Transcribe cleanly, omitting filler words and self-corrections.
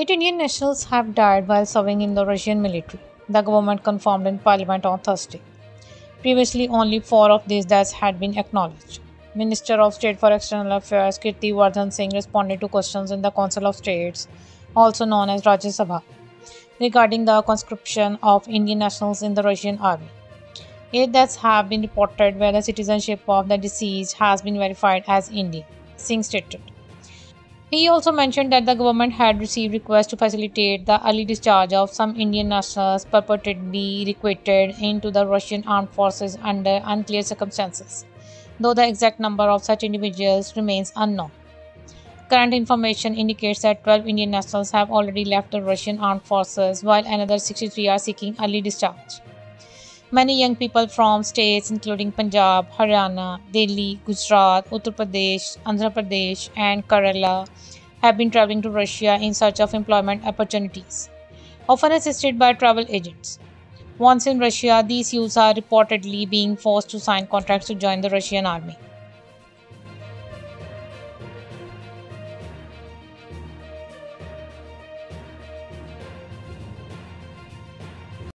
8 Indian nationals have died while serving in the Russian military, the government confirmed in Parliament on Thursday. Previously, only 4 of these deaths had been acknowledged. Minister of State for External Affairs Kirti Vardhan Singh responded to questions in the Council of States, also known as Rajya Sabha, regarding the conscription of Indian nationals in the Russian army. 8 deaths have been reported where the citizenship of the deceased has been verified as Indian, Singh stated. He also mentioned that the government had received requests to facilitate the early discharge of some Indian nationals purportedly recruited into the Russian armed forces under unclear circumstances, though the exact number of such individuals remains unknown. Current information indicates that 12 Indian nationals have already left the Russian armed forces, while another 63 are seeking early discharge. Many young people from states including Punjab, Haryana, Delhi, Gujarat, Uttar Pradesh, Andhra Pradesh, and Kerala have been traveling to Russia in search of employment opportunities, often assisted by travel agents. Once in Russia, these youths are reportedly being forced to sign contracts to join the Russian army.